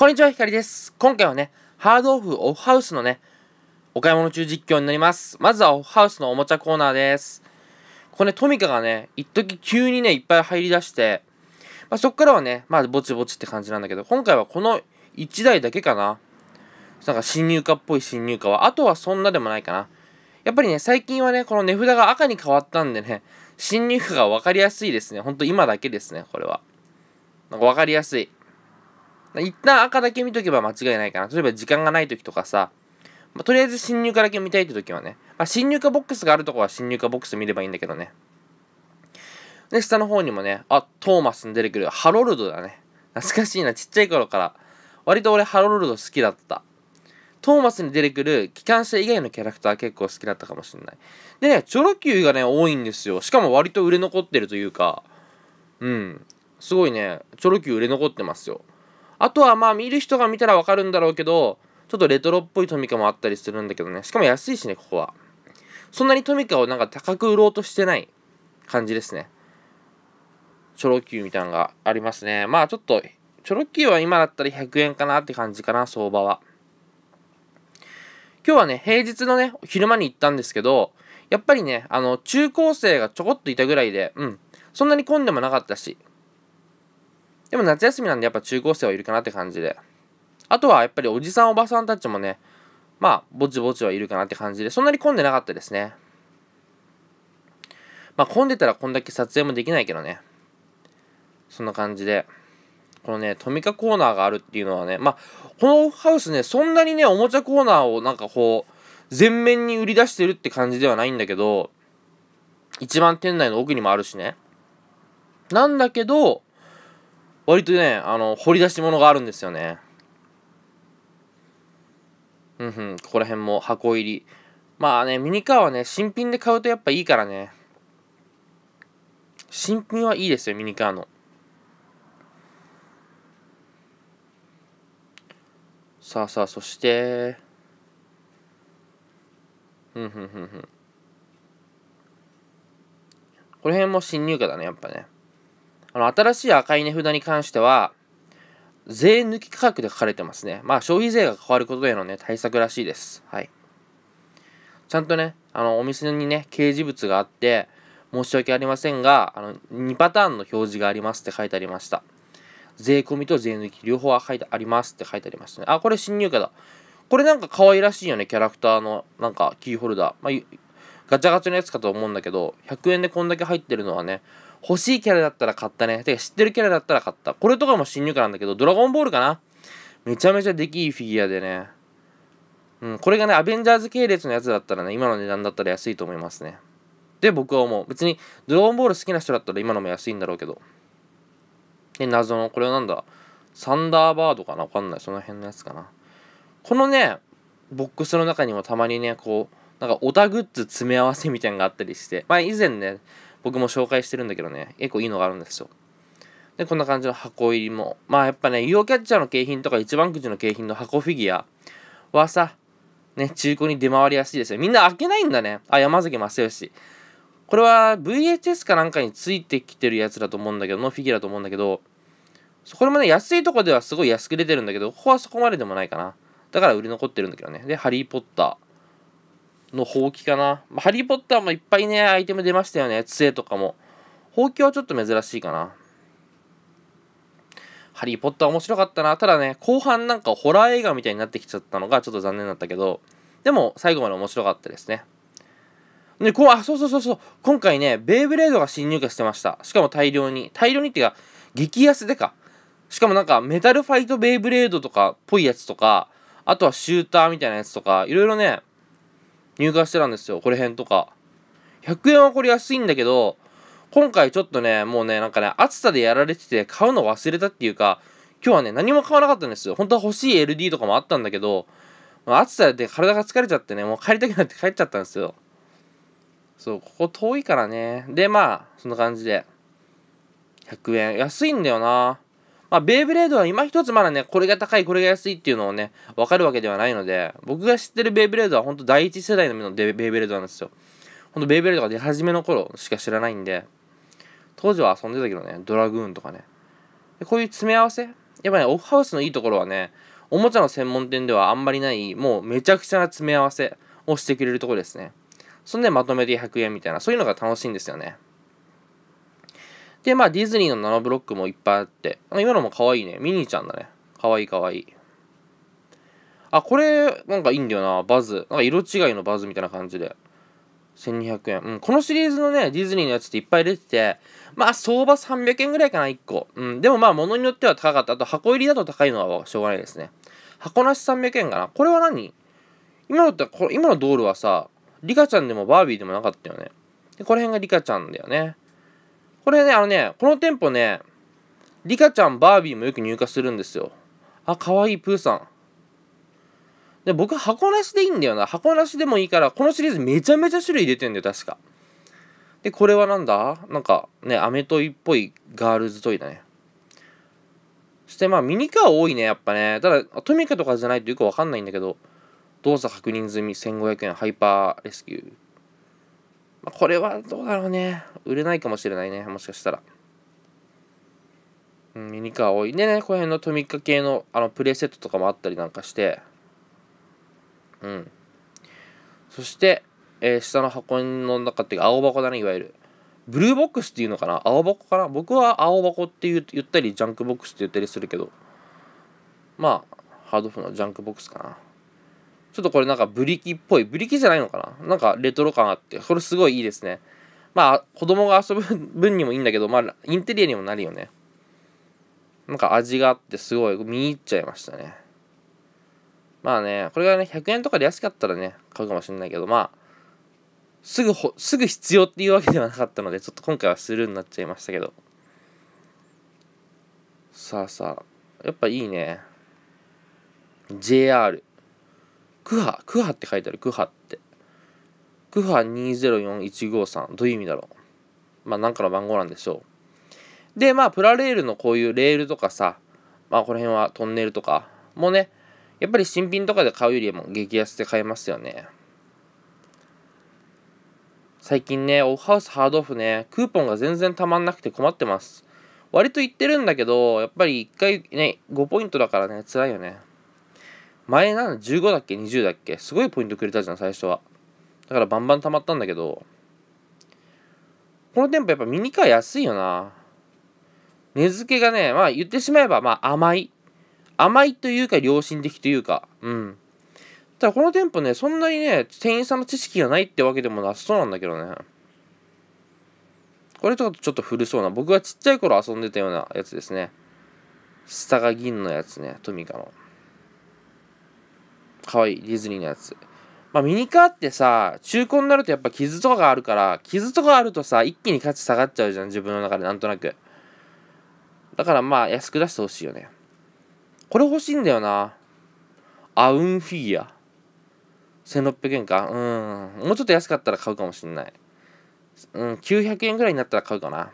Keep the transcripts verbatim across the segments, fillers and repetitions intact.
こんにちは、ひかりです。今回はね、ハードオフ、オフハウスのね、お買い物中実況になります。まずはオフハウスのおもちゃコーナーです。ここね、トミカがね、一時急にね、いっぱい入り出して、まあ、そこからはね、まあ、ぼちぼちって感じなんだけど、今回はこのいちだいだけかな。なんか新入荷っぽい新入荷は。あとはそんなでもないかな。やっぱりね、最近はね、この値札が赤に変わったんでね、新入荷が分かりやすいですね。ほんと今だけですね、これは。なんか分かりやすい。一旦赤だけ見とけば間違いないかな。例えば時間がない時とかさ、まあ、とりあえず新入荷だけ見たいって時はね、まあ、新入荷ボックスがあるとこは新入荷ボックス見ればいいんだけどね。で、下の方にもね、あ、トーマスに出てくるハロルドだね。懐かしいな、ちっちゃい頃から。割と俺ハロルド好きだった。トーマスに出てくる機関車以外のキャラクター結構好きだったかもしれない。でね、チョロ Q がね、多いんですよ。しかも割と売れ残ってるというか、うん。すごいね、チョロ Q 売れ残ってますよ。あとはまあ見る人が見たらわかるんだろうけど、ちょっとレトロっぽいトミカもあったりするんだけどね。しかも安いしね、ここは。そんなにトミカをなんか高く売ろうとしてない感じですね。チョロ Q みたいなのがありますね。まあちょっと、チョロ Q は今だったらひゃくえんかなって感じかな、相場は。今日はね、平日のね、昼間に行ったんですけど、やっぱりね、あの、中高生がちょこっといたぐらいで、うん、そんなに混んでもなかったし。でも夏休みなんでやっぱ中高生はいるかなって感じで。あとはやっぱりおじさんおばさんたちもね、まあ、ぼちぼちはいるかなって感じで、そんなに混んでなかったですね。まあ、混んでたらこんだけ撮影もできないけどね。そんな感じで。このね、トミカコーナーがあるっていうのはね、まあ、このオフハウスね、そんなにね、おもちゃコーナーをなんかこう、全面に売り出してるって感じではないんだけど、一番店内の奥にもあるしね。なんだけど、割とね、あの、掘り出し物があるんですよね。うんふん、ここら辺も箱入り。まあね、ミニカーはね、新品で買うとやっぱいいからね。新品はいいですよ、ミニカーの。さあさあ、そして、ふんふんふんふん。この辺も新入荷だね、やっぱね。あの、新しい赤い値札に関しては、税抜き価格で書かれてますね。まあ、消費税が変わることへのね、対策らしいです。はい。ちゃんとね、あの、お店にね、掲示物があって、申し訳ありませんが、あの、にパターンの表示がありますって書いてありました。税込みと税抜き両方は書いてありますって書いてありましたね。あ、これ新入荷だ。これなんか可愛らしいよね、キャラクターのなんかキーホルダー。まあ、ガチャガチャのやつかと思うんだけど、ひゃくえんでこんだけ入ってるのはね、欲しいキャラだったら買ったね。てか知ってるキャラだったら買った。これとかも新入荷なんだけど、ドラゴンボールかな。めちゃめちゃできいいフィギュアでね。うん、これがね、アベンジャーズ系列のやつだったらね、今の値段だったら安いと思いますね。で、僕は思う。別にドラゴンボール好きな人だったら今のも安いんだろうけど。で、謎の、これはなんだ、サンダーバードかな、わかんない。その辺のやつかな。このね、ボックスの中にもたまにね、こう、なんかオタグッズ詰め合わせみたいなのがあったりして、まあ以前ね、僕も紹介してるんだけどね、結構いいのがあるんですよ。で、こんな感じの箱入りも。まあやっぱね、ユーオーキャッチャーの景品とか一番くじの景品の箱フィギュアはさ、ね、中古に出回りやすいですよ。みんな開けないんだね。あ、山崎正義。これは ブイエイチエス かなんかについてきてるやつだと思うんだけど、のフィギュアだと思うんだけど、これもね、安いとこではすごい安く出てるんだけど、ここはそこまででもないかな。だから売れ残ってるんだけどね。で、ハリーポッターのほうきかな。まあ、ハリーポッターもいっぱいね、アイテム出ましたよね。杖とかも。ほうきはちょっと珍しいかな。ハリーポッター面白かったな。ただね、後半なんかホラー映画みたいになってきちゃったのがちょっと残念だったけど、でも最後まで面白かったですね。で、こう、あ、そうそうそうそう。今回ね、ベイブレードが新入荷してました。しかも大量に。大量にっていうか、激安でか。しかもなんか、メタルファイトベイブレードとかっぽいやつとか、あとはシューターみたいなやつとか、いろいろね、入荷してたんですよ。これ辺とか。ひゃくえんはこれ安いんだけど、今回ちょっとね、もうね、なんかね、暑さでやられてて買うの忘れたっていうか、今日はね、何も買わなかったんですよ。本当は欲しい エルディー とかもあったんだけど、暑さで体が疲れちゃってね、もう帰りたくなって帰っちゃったんですよ。そう、ここ遠いからね。で、まあ、そんな感じで。ひゃくえん。安いんだよな。まあ、ベイブレードは今一つまだね、これが高い、これが安いっていうのをね、わかるわけではないので、僕が知ってるベイブレードはほんと第一世代のベイブレードなんですよ。ほんとベイブレードが出始めの頃しか知らないんで、当時は遊んでたけどね、ドラグーンとかね。でこういう詰め合わせやっぱね、オフハウスのいいところはね、おもちゃの専門店ではあんまりない、もうめちゃくちゃな詰め合わせをしてくれるところですね。そんでまとめてひゃくえんみたいな、そういうのが楽しいんですよね。で、まあディズニーのナノブロックもいっぱいあって、今のも可愛いね。ミニーちゃんだね。可愛い可愛い。あ、これなんかいいんだよな。バズ。なんか色違いのバズみたいな感じで。せんにひゃくえん。うん、このシリーズのね、ディズニーのやつっていっぱい出てて、まあ相場さんびゃくえんぐらいかな、いっこ。うん、でもまあ物によっては高かった。あと箱入りだと高いのはしょうがないですね。箱なしさんびゃくえんかな。これは何？今のって、こ今のドールはさ、リカちゃんでもバービーでもなかったよね。で、この辺がリカちゃんだよね。これね、あのね、この店舗ね、リカちゃん、バービーもよく入荷するんですよ。あ、かわいい、プーさん。で、僕、箱なしでいいんだよな。箱なしでもいいから、このシリーズめちゃめちゃ種類出てんだよ、確か。で、これはなんだ？なんかね、アメトイっぽいガールズトイだね。そして、まあ、ミニカー多いね、やっぱね。ただ、トミカとかじゃないとよくわかんないんだけど、動作確認済み、せんごひゃくえん、ハイパーレスキュー。まあ、これはどうだろうね。売れないかもしれないね、もしかしたら。うん、ミニカー多い。でね、この辺のトミカ系の、あの、プレイセットとかもあったりなんかして、うん。そして、えー、下の箱の中っていうか、青箱だね、いわゆる。ブルーボックスっていうのかな？青箱かな？僕は青箱って言ったり、ジャンクボックスって言ったりするけど、まあ、ハードオフのジャンクボックスかな。ちょっとこれなんかブリキっぽい。ブリキじゃないのかな？なんかレトロ感あって、これすごいいいですね。まあ、子供が遊ぶ分にもいいんだけど、まあ、インテリアにもなるよね。なんか味があって、すごい、見入っちゃいましたね。まあね、これがね、ひゃくえんとかで安かったらね、買うかもしれないけど、まあ、すぐほ、すぐ必要っていうわけではなかったので、ちょっと今回はスルーになっちゃいましたけど。さあさあ、やっぱいいね。ジェイアール。クハ、クハって書いてある、クハって。クハにーぜろよんいちごさん。どういう意味だろう。まあ、なんかの番号なんでしょう。で、まあ、プラレールのこういうレールとかさ、まあ、この辺はトンネルとかもね、やっぱり新品とかで買うよりも激安で買えますよね。最近ね、オフハウスハードオフね、クーポンが全然たまんなくて困ってます。割と言ってるんだけど、やっぱりいっかいね、ごポイントだからね、辛いよね。前なんだ、じゅうごだっけ？ にじゅう だっけ？すごいポイントくれたじゃん、最初は。だからバンバン溜まったんだけど、この店舗やっぱミニカー安いよな。値付けがね、まあ言ってしまえば、まあ甘い。甘いというか、良心的というか、うん。ただこの店舗ね、そんなにね、店員さんの知識がないってわけでもなさそうなんだけどね。これとかちょっと古そうな、僕がちっちゃい頃遊んでたようなやつですね。下が銀のやつね、トミカの。かわいい、ディズニーのやつ。まあ、ミニカーってさ、中古になるとやっぱ傷とかがあるから、傷とかあるとさ、一気に価値下がっちゃうじゃん、自分の中でなんとなく。だからまあ、安く出してほしいよね。これ欲しいんだよな。アウンフィギュア。せんろっぴゃくえんか。うん。もうちょっと安かったら買うかもしんない。うん、きゅうひゃくえんぐらいになったら買うかな。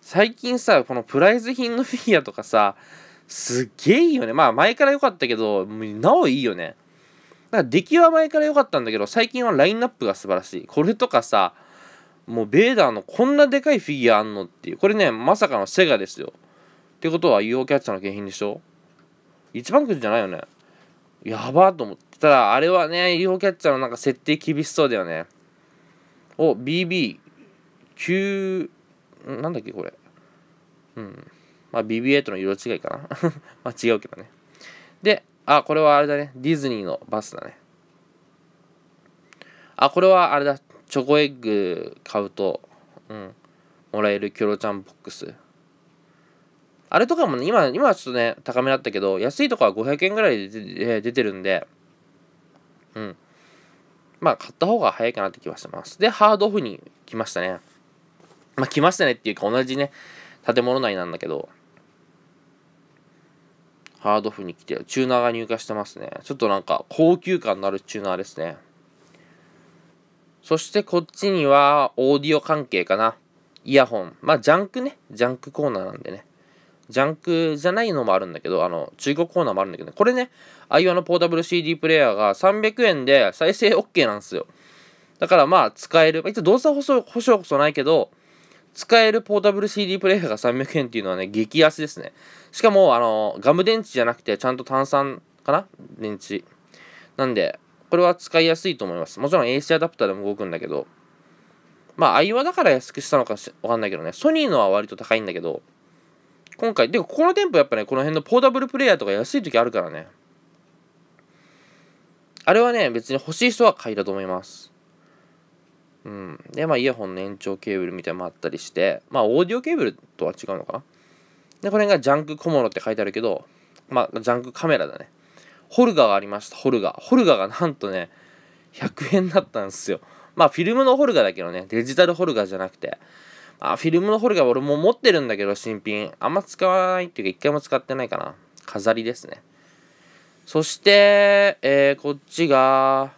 最近さ、このプライズ品のフィギュアとかさ、すっげえいいよね。まあ前から良かったけど、なおいいよね。だから出来は前から良かったんだけど、最近はラインナップが素晴らしい。これとかさ、もうベーダーのこんなでかいフィギュアあんのっていう。これね、まさかのセガですよ。ってことは アイオー キャッチャーの景品でしょ？一番くじじゃないよね。やばーと思ってたら、あれはね、アイオー キャッチャーのなんか設定厳しそうだよね。お、ビービーきゅう、なんだっけこれ。うん。まあ ビービーエー との色違いかな。まあ違うけどね。で、あ、これはあれだね。ディズニーのバスだね。あ、これはあれだ。チョコエッグ買うと、うん、もらえるキョロちゃんボックス。あれとかもね、今、今はちょっとね、高めだったけど、安いとこはごひゃくえんぐらいで出てるんで、うん。まあ、買った方が早いかなって気はしてます。で、ハードオフに来ましたね。まあ、来ましたねっていうか、同じね、建物内なんだけど、ハードオフに来て、チューナーが入荷してますね。ちょっとなんか、高級感のあるチューナーですね。そして、こっちには、オーディオ関係かな。イヤホン。まあ、ジャンクね。ジャンクコーナーなんでね。ジャンクじゃないのもあるんだけど、あの、中古コーナーもあるんだけどね。これね、アイオー のポータブル シーディー プレイヤーがさんびゃくえんで再生 OK なんですよ。だからまあ、使える。一応動作保証こそないけど、使えるポータブル シーディー プレイヤーがさんびゃくえんっていうのはね、激安ですね。しかも、あの、ガム電池じゃなくて、ちゃんと単三かな電池。なんで、これは使いやすいと思います。もちろん エーシー アダプターでも動くんだけど、まあ、アイオー だから安くしたのかわかんないけどね、ソニーのは割と高いんだけど、今回、でもここの店舗やっぱね、この辺のポータブルプレイヤーとか安い時あるからね。あれはね、別に欲しい人は買いだと思います。うん。で、まあ、イヤホンの延長ケーブルみたいなのもあったりして、まあ、オーディオケーブルとは違うのかな。で、これがジャンク小物って書いてあるけど、まあ、ジャンクカメラだね。ホルガーがありました、ホルガー。ホルガーがなんとね、ひゃくえんだったんですよ。まあ、フィルムのホルガーだけどね、デジタルホルガーじゃなくて。まあ、フィルムのホルガー俺も持ってるんだけど、新品。あんま使わないっていうか、一回も使ってないかな。飾りですね。そして、えー、こっちが、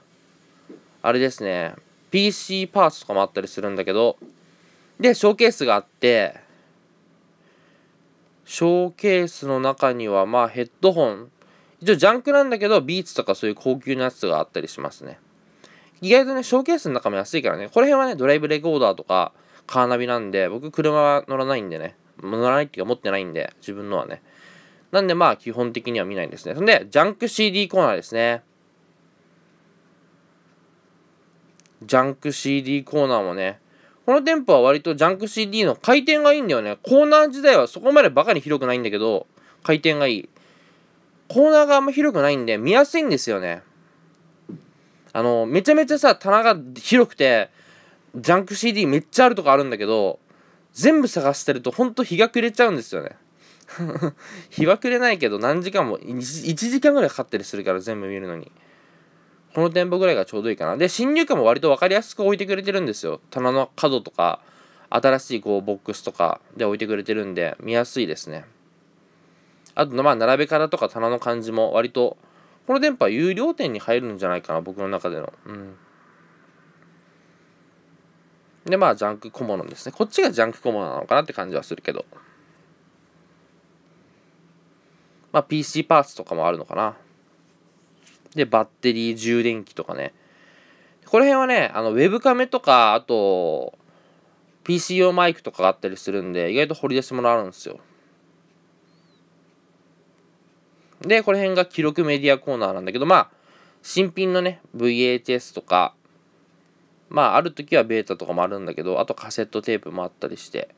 あれですね、ピーシー パーツとかもあったりするんだけど、で、ショーケースがあって、ショーケースの中には、まあ、ヘッドホン、一応ジャンクなんだけど、ビーツとかそういう高級なやつがあったりしますね。意外とね、ショーケースの中も安いからね、この辺はね、ドライブレコーダーとか、カーナビなんで、僕、車は乗らないんでね、乗らないっていうか持ってないんで、自分のはね。なんで、まあ、基本的には見ないんですね。そんで、ジャンク シーディー コーナーですね。ジャンク シーディー コーナーもね、この店舗は割とジャンク シーディー の回転がいいんだよね。コーナー自体はそこまでバカに広くないんだけど、回転がいい。コーナーがあんま広くないんで、見やすいんですよね。あの、めちゃめちゃさ、棚が広くて、ジャンク シーディー めっちゃあるとこあるんだけど、全部探してるとほんと日が暮れちゃうんですよね。日は暮れないけど何時間も いち, いちじかんぐらいかかったりするから、全部見るのにこの店舗ぐらいがちょうどいいかな。で、侵入感も割と分かりやすく置いてくれてるんですよ。棚の角とか新しいこうボックスとかで置いてくれてるんで見やすいですね。あと、まあ、並べ方とか棚の感じも割とこの店舗は有料店に入るんじゃないかな、僕の中での。うん。で、まあ、ジャンク小物ですね。こっちがジャンク小物なのかなって感じはするけど、まあ、ピーシー パーツとかもあるのかな。で、バッテリー、充電器とかね。この辺はね、あのウェブカメとか、あと、ピーシー 用マイクとかがあったりするんで、意外と掘り出し物あるんですよ。で、この辺が記録メディアコーナーなんだけど、まあ、新品のね、ブイエイチエス とか、まあ、ある時はベータとかもあるんだけど、あとカセットテープもあったりして、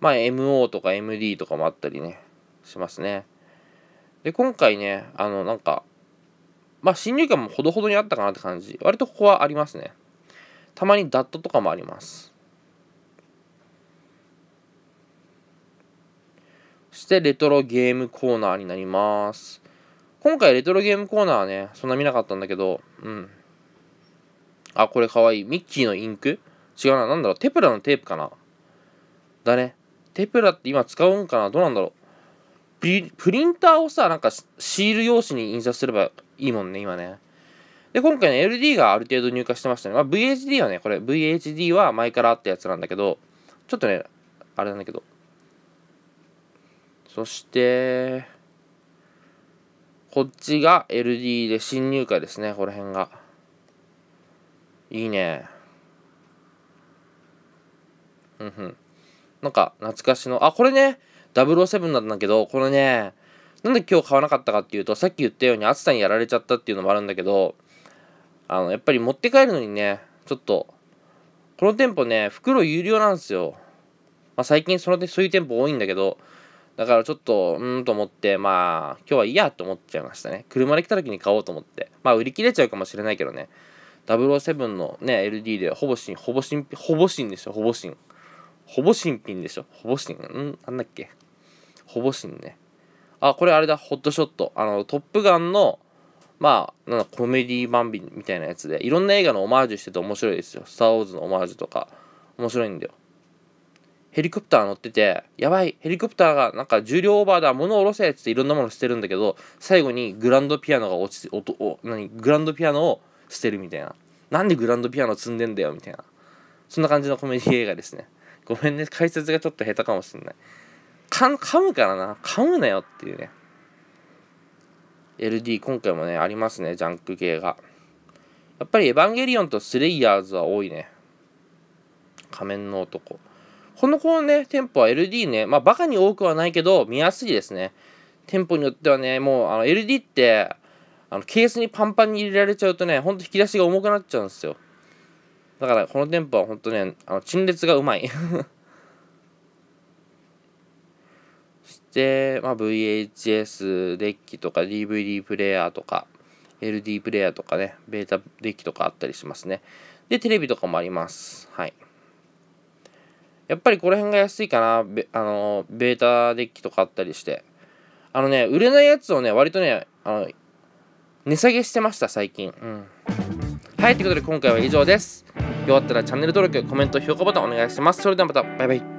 まあ、エムオー とか エムディー とかもあったりね、しますね。で、今回ね、あの、なんか、まあ、侵入感もほどほどにあったかなって感じ。割とここはありますね。たまにダットとかもあります。そして、レトロゲームコーナーになります。今回、レトロゲームコーナーはね、そんな見なかったんだけど、うん。あ、これかわいい。ミッキーのインク？違うな。なんだろう。テプラのテープかな。だね。テプラって今使うんかな？どうなんだろう。プリンターをさ、なんかシール用紙に印刷すればいいもんね、今ね。で、今回ね、エルディー がある程度入荷してましたね。まあ、ブイエイチディー はね、これ、ブイエイチディー は前からあったやつなんだけど、ちょっとね、あれなんだけど。そして、こっちが エルディー で新入荷ですね、この辺が。いいね。うんふん。なんか、懐かしの、あ、これね、ダブルオーセブン なんだけど、これね、なんで今日買わなかったかっていうと、さっき言ったように暑さにやられちゃったっていうのもあるんだけど、あの、やっぱり持って帰るのにね、ちょっと、この店舗ね、袋有料なんですよ。まあ、最近その、そういう店舗多いんだけど、だからちょっと、うーんと思って、まあ、今日はいいやと思っちゃいましたね。車で来た時に買おうと思って。まあ、売り切れちゃうかもしれないけどね、ダブルオーセブン のね、エルディー でほぼ新、ほぼ新、ほぼ新でしょ、ほぼ新。ほぼ新品でしょ、ほぼ新。んなんだっけ。ほぼ新ね。あ、これあれだ、ホットショット。あの、トップガンの、まあ、なんかコメディ番組みたいなやつで、いろんな映画のオマージュしてて面白いですよ。スター・ウォーズのオマージュとか、面白いんだよ。ヘリコプター乗ってて、やばい、ヘリコプターがなんか重量オーバーだ、物を下ろせっつっていろんなもの捨てるんだけど、最後にグランドピアノが落ちて、おとお何グランドピアノを捨てるみたいな。なんでグランドピアノ積んでんだよ、みたいな。そんな感じのコメディ映画ですね。ごめんね、解説がちょっと下手かもしんない。か噛むからな。噛むなよっていうね。エルディー、今回もね、ありますね、ジャンク系が。やっぱり、エヴァンゲリオンとスレイヤーズは多いね。仮面の男。ここの子のね、店舗は エルディー ね、まあ、バカに多くはないけど、見やすいですね。店舗によってはね、もう、あの、エルディー って、あの、ケースにパンパンに入れられちゃうとね、ほんと引き出しが重くなっちゃうんですよ。だから、この店舗はほんとね、あの、陳列がうまい。そして、まあ、ブイエイチエス デッキとか ディーブイディー プレイヤーとか、エルディー プレイヤーとかね、ベータデッキとかあったりしますね。で、テレビとかもあります。はい。やっぱりこの辺が安いかな、ベ、あの、ベータデッキとかあったりして。あのね、売れないやつをね、割とね、あの、値下げしてました、最近。うん。はい、ということで今回は以上です。よかったらチャンネル登録、コメント、評価ボタンお願いします。それではまた、バイバイ。